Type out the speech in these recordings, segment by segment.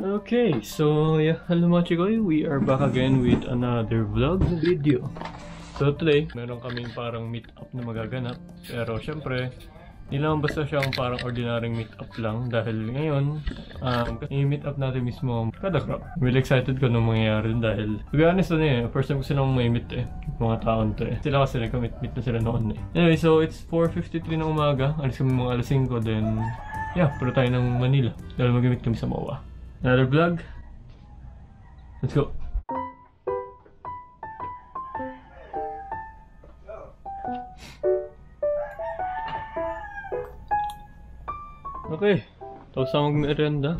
Okay, so yeah, hello mga chikoy, we are back again with another vlog video. So today, meron kaming parang meet-up na magaganap. Pero syempre, hindi lang basta siyang parang ordinaryong meet-up lang. Dahil ngayon, i-meet-up natin mismo KadaCraft. Really excited ko nung mangyayari dahil to be honest, first time ko silang may meet mga taon to Sila kasi nagka-meet na sila noon Anyway, so it's 4:53 ng umaga. Alis kami mga alas 5, then yeah, pero tayo ng Manila. Dahil mag-meet kami sa MOA. Another vlog. Let's go. Okay, tapos na mag-merenda.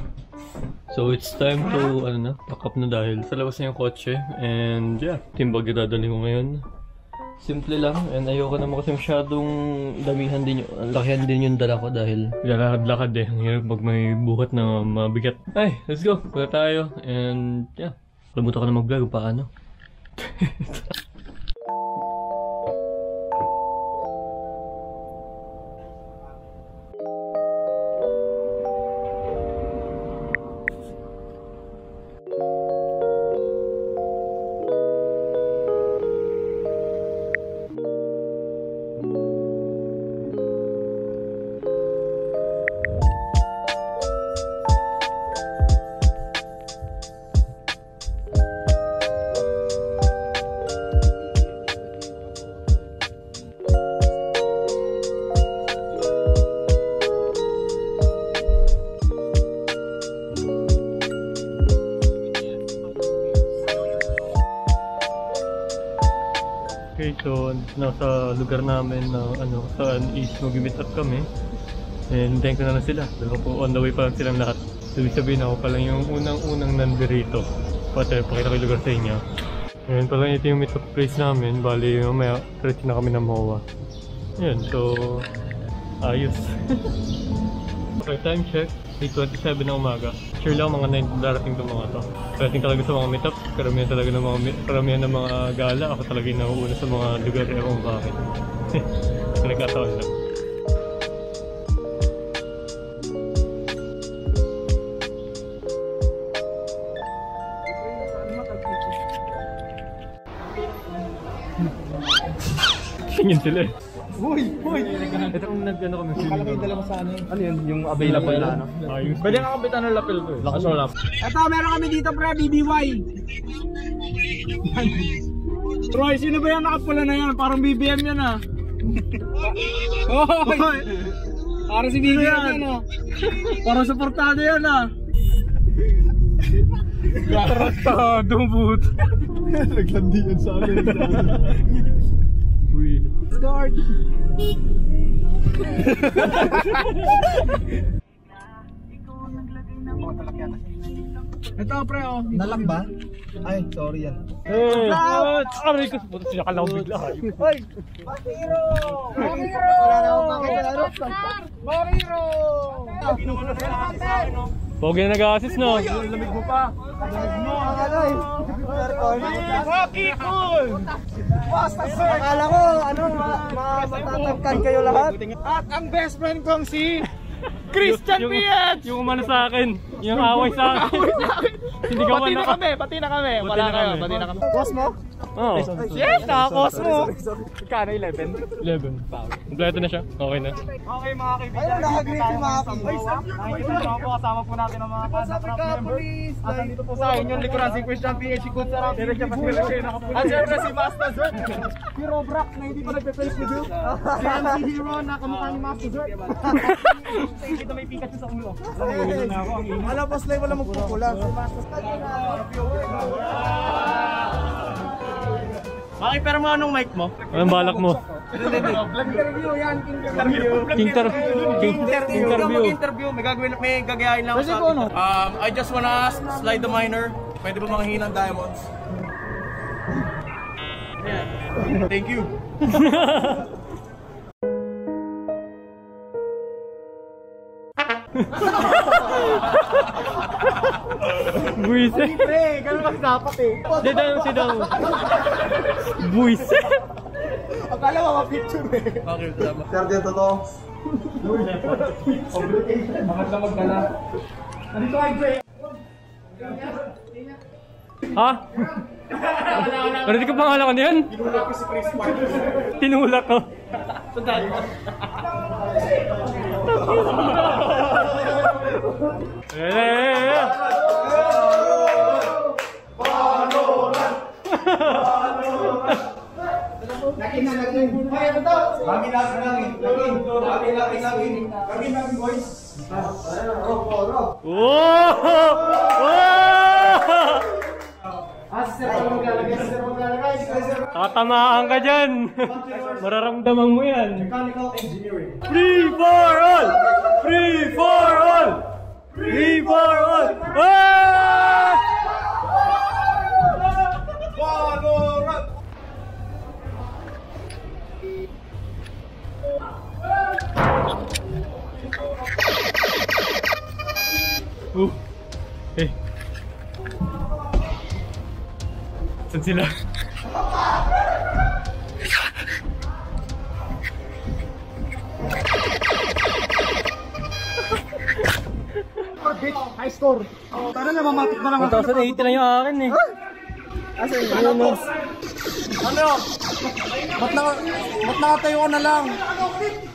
So it's time to pack up na dahil sa labas na yung kotse. And yeah, timbag yung dadali ko ngayon. Simple lang, and ayoko naman kasi masyadong damihan din yung lakihan din yung dala ko dahil lakad-lakad ang hirap pag may buhat na mabigat. Ay, let's go! Pula tayo, and yeah, lamutan ko na mag-vlog paano. Okay, so nasa lugar namin na saan is mag-meet up kami. And thank you na sila. Dahil po on the way pa lang silang lahat. Sabihin ako pa lang yung unang-unang nandirito. Pakita ko yung lugar sa inyo. Ngayon pa lang ito yung meet up place namin. Bali mamaya, stretch na kami ng MOA. Ayan, so ayos. Okay, time check. 8:27 na umaga. Sure lang mga 9 darating itong mga to. Darating talaga sa mga meetup, karamihan ng mga gala. Ako talaga yung nauuna sa mga lugar na kung bakit. Nagkataon lang. Tingin sila eh. Uy! Uy! Ito yung nag-ano kami feeling ko. Dala mo sa ano yun? Ano yun? Yung available na ano? Pwede nga kapitan ng lapel ko eh. Lakas o lapel. Eto, meron kami dito pre, BBY! Troy, sino ba yan nakapula na yan? Parang BBM yan ah! Oy! Parang si BBM yan ah! Parang supportado yan ah! Tarantado buto! Naglandi yan sa amin. Start. Ito pre oh. Nalang ba? Ay, sorry yan. Hey! Aray ko! Buto siya ka lang bigla. Ay! Makiro! Makiro! Makiro! Makiro! Pogi na nag-assist no? Lamig mo pa! Lamig mo! Rocky Cool! Akala ko, matatagkan kayo lahat. At ang best friend kong si Christian Pietz! Yung umano sa akin, yung away sa akin. Pati na kami, Wala kayo, Cosmo? Oo. Yes, Cosmo! Kano, 11? 11. Kompleto na siya, okay na. Okay mga kaibigan, nag-agree si Maki. Nakikita po, kasama po natin ang mga KadaCraft members. At nandito po sa inyong likuran si Christian Pietz, si Kutsarap. At siyempre si Master Zert. Hero Brack na hindi pa nagpe-face with you. Si MC Hero na kamukha ni Master Zert. Dito may Pikachu sa ulo. Alam po slay, wala magpukulang. Bakit pero mo anong mic mo? Anong balak mo? Interview yan, interview. May gagayain lang ako sa akin. I just wanna ask, slide the minor. Pwede ba manghingi ng diamonds? Thank you. Buise. Pre, ganun kasi dapat eh. Di daw si daw. Buise. Akala mo ma-picture eh. Okay, tama. Sir, dito to. Buise. Obligated. Maganda magdala. Nandito ay Dre. Ha? Narinig ka pangalan ko na yun? Tinulak ko si Chris Martin. Tinulak ko. Sandali. Balolan! Balolan! Laging na, laging. Ay, ano to? Laging. Laging. Laging, boys. Rok. Oh! Tatamaan ka dyan. Mararamdaman mo yan. Mechanical engineering. Free for all! Free for all! Free for all! Valorant! Hey! Saan sila? High score! Sana namamatik na lang ako. 1,080 na yung akin eh. Asa yun? Ano? Ba't nakatayo ko na lang?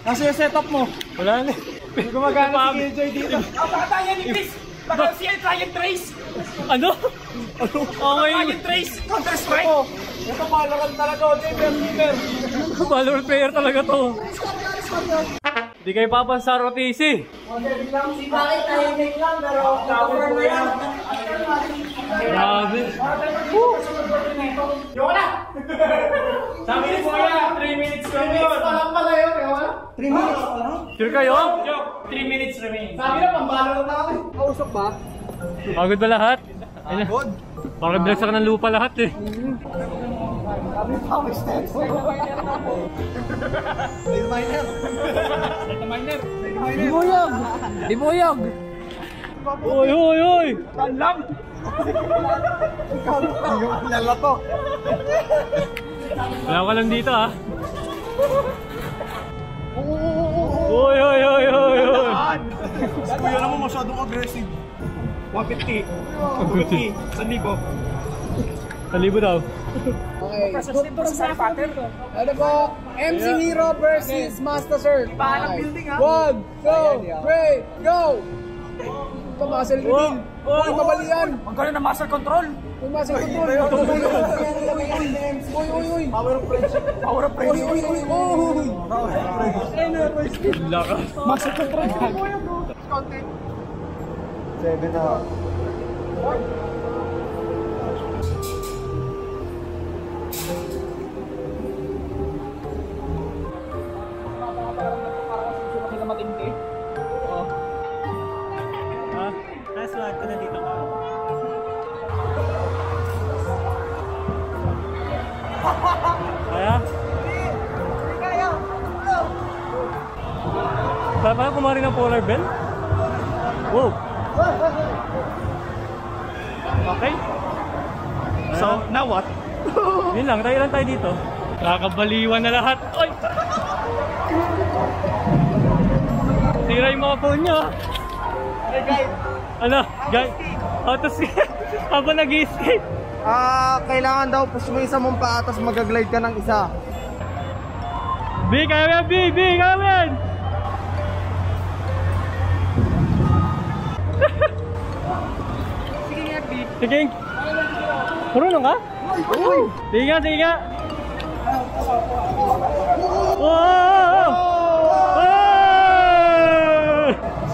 Nasa yung setup mo? Wala na eh. Gumagana si KJ dito. Ang patatayan ni Chris! Baka siya yung client trace! Ano? Ano? Client trace! Counter-Strike! Ito Valorant talaga o, gamer! Valorant player talaga to! Hindi kayo papansa ROTC! Si bakit tahimik lang, pero cover na yan! Grabe! Yung wala! Sabi ni Kuya, 3 minutes kami yun! Parang pala yun, yung wala? 3 minutes? Sure kayo? 3 minutes remain. Sabi na, pambalot na kami. Kausok ba? Pagod ba lahat? Pagod? Parang bilagsak ng lupa lahat eh. Sabi na, power steps. Little miner. Little miner. Libuyog! Libuyog! Uy, uy, uy! Talang! Ikaw, lala to. Wala ka lang dito ah. Oy oy oy oy oy. Kuya naman masyadong aggressive. 150. 150. 1,000. 1,000 daw. Okay. Dito sa pattern ko. Ano po? MC Hero versus Master Sir. Iba ng building ha. 1, 2, 3, go! Pamasal din. Huwag mabalian. Ang gano'n na muscle control. Ang muscle control. Uy, uy, uy. Power of friendship. Power of friendship. Uy, uy, uy. Power of friendship. Lakas. Muscle control. Content. 7 na. What? Parang kumari ng polar bell. Wow. Okay. So, now what? Yun lang, tayo lang tayo dito. Nakakabaliwan na lahat. Oy! Sira yung mga phone nyo. Hey guys. Ano? Guys? Auto-skate. Habang nag-skate. Kailangan daw push mo isa mong paa, tapos magaglide ka ng isa. Big Amen! Big Amen! Sige. Marunong ka? Sige nga, sige nga. Wow!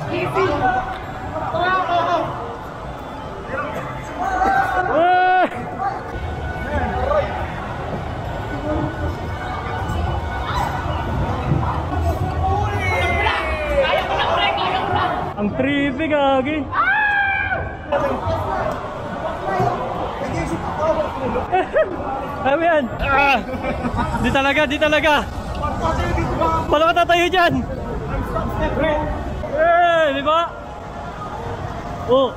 Easy! Ang trippy gagi! Ano yan? Di talaga. Paano ka tatayo dyan? Eh, di ba? Oh!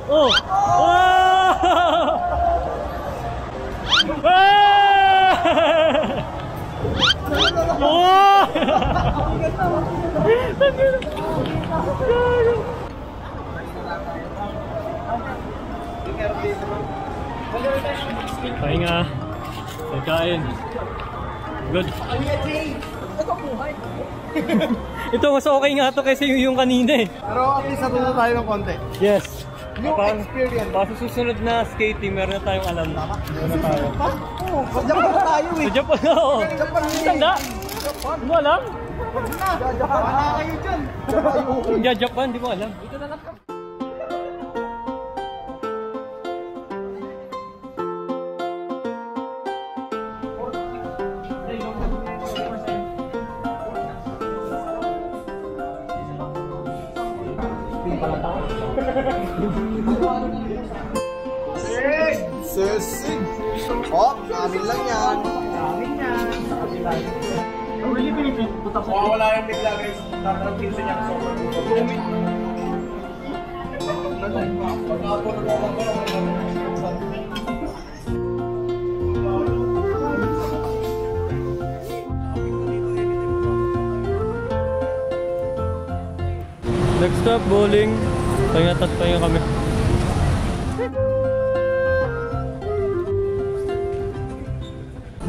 Finger, kain. Good. Ito mas okay nga ito kaysa yung kanina eh. Pero at least natuto tayo ng konti. Yes. New experience. Para sa susunod na skating, meron na tayong alam na. Meron tayo. Oo, sadyang pala tayo eh. Sadyang pala, oo. Sadyang pala eh. Tanda? Ano alam? Japan na kayo dyan. Japan, di ko alam. Ito na lang ka. Sesing. Oh, amin lang yan. Amin yan. Wala yung bigla guys. Nakarating sa niya. Next stop, bowling. Pangatas pa yung kami.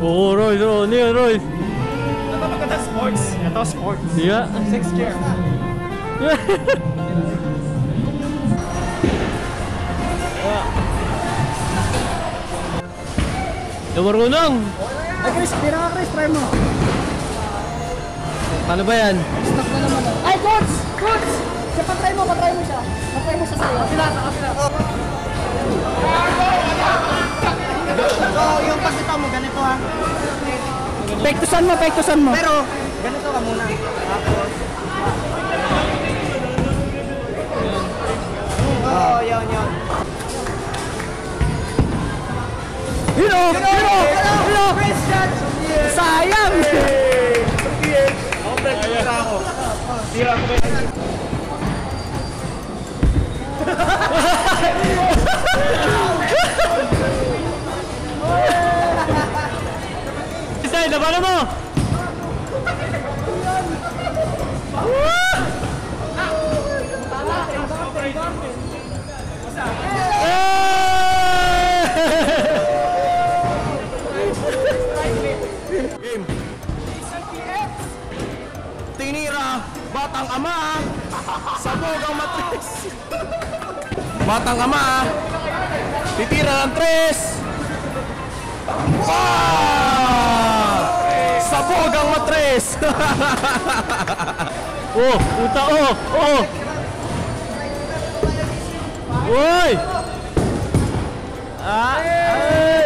Oh, Royce, oh, niya, Royce. Ito sports. Ito sports. Yeah. Six gear. Namarunong. Ay, Chris, pira ka, Chris. Try mo. Ano ba yan? Stop na naman. Ay, coach! Coach! Siya, patry mo siya. Patry mo siya sa'yo. Kapila. So, yung pagkita mo, ganito ha. Pektusan mo. Pero, ganito ka muna. Tapos. Oo, yun. Hino! Sayang! Isay, labanan mo! Batang ama, sabog ang matres. Batang ama, titira ng tres. Wow! Sabog ang matres. Oh, puta, oh. Uy!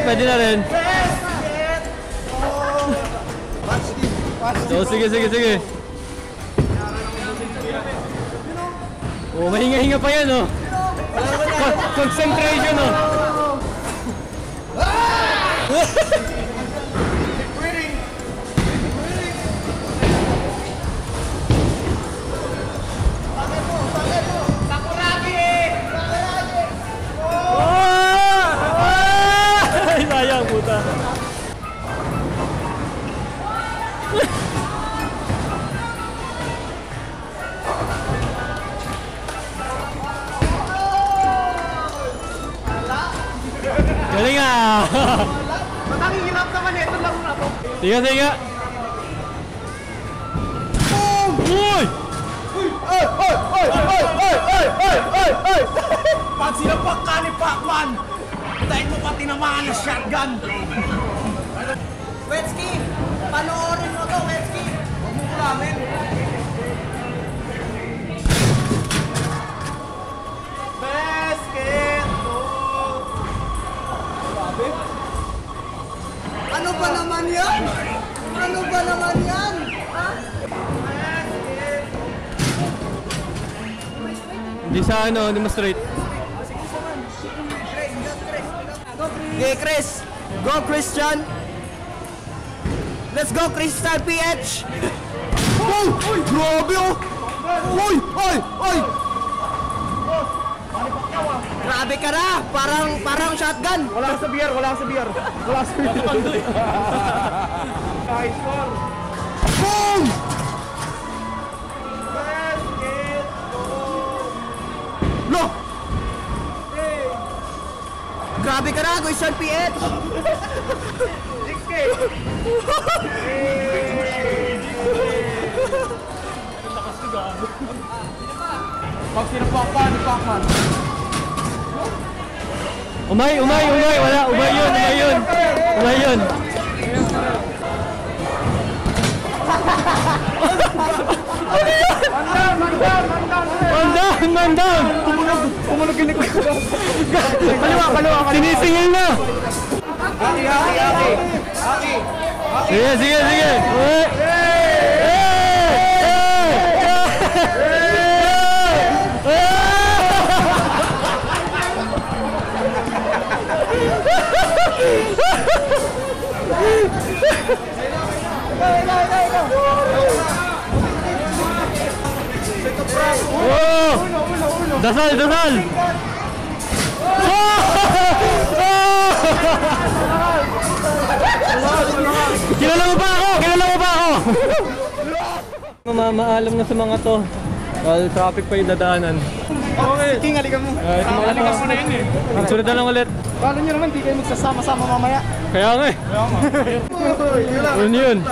Pwede na rin. So, sige. Oh, mahinga-hinga pa yan, oh. Concentration, oh. Ay, sayang, puta. Matangihirap naman eh, ito lang na po. Tiga. Uy! Ay! Pag sinapak ka ni Pacman, dahil mo pati naman ang shotgun. Wetski, panoorin mo to, Wetski. Huwag mo kulamin. Wetski! Ano ba naman yan? Ha? Hindi sa ano, hindi mas straight. Okay, Chris. Go, Christian. Let's go, Christian PH. Uy! Grabe, oh! Uy! Grabe ka na! Parang shotgun! Wala ka sa beer! Nice one! Boom! Let's get go! No! Hey! Grabe ka na, Guishan PH! Pag sinapakpan, napakpan. Umay! Wala, umay yun! Mandan! Tumunog yung likod ko. Kaliwa! Sinisingil na! Aki! Sige! Dasal! Kilala mo ba ako? Mamamaalam na sa mga to. Dahil traffic pa yung dadaanan. Okay. King, alikan mo. Alikan mo na yun eh. Sunod na lang ulit. Paano nyo naman, di kayo magsasama-sama mamaya. Kaya nga eh. Yun.